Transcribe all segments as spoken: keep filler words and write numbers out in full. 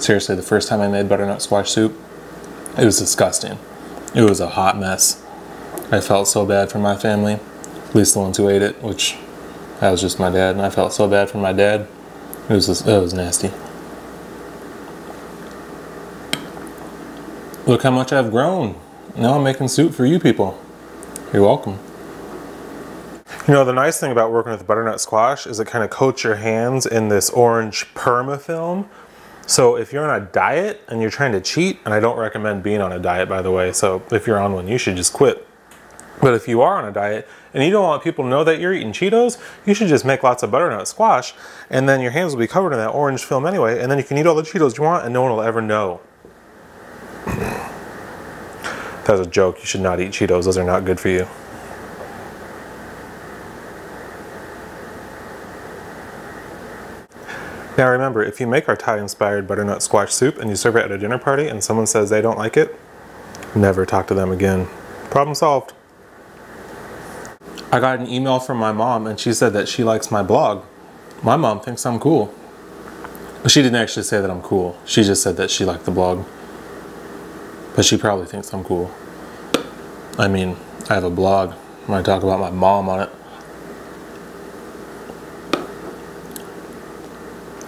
Seriously, the first time I made butternut squash soup, it was disgusting. It was a hot mess. I felt so bad for my family, at least the ones who ate it, which that was just my dad, and I felt so bad for my dad. It was just, it was nasty. Look how much I've grown. Now I'm making soup for you people. You're welcome. You know, the nice thing about working with butternut squash is it kind of coats your hands in this orange permafilm. So if you're on a diet and you're trying to cheat, and I don't recommend being on a diet, by the way, so if you're on one, you should just quit. But if you are on a diet and you don't want people to know that you're eating Cheetos, you should just make lots of butternut squash, and then your hands will be covered in that orange film anyway, and then you can eat all the Cheetos you want and no one will ever know. That's a joke. You should not eat Cheetos. Those are not good for you. Now remember, if you make our Thai-inspired butternut squash soup and you serve it at a dinner party and someone says they don't like it, never talk to them again. Problem solved. I got an email from my mom and she said that she likes my blog. My mom thinks I'm cool. She didn't actually say that I'm cool. She just said that she liked the blog. But she probably thinks I'm cool. I mean, I have a blog. I'm gonna talk about my mom on it.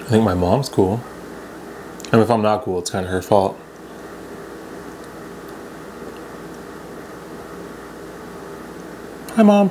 I think my mom's cool. And if I'm not cool, it's kind of her fault. Hi, Mom.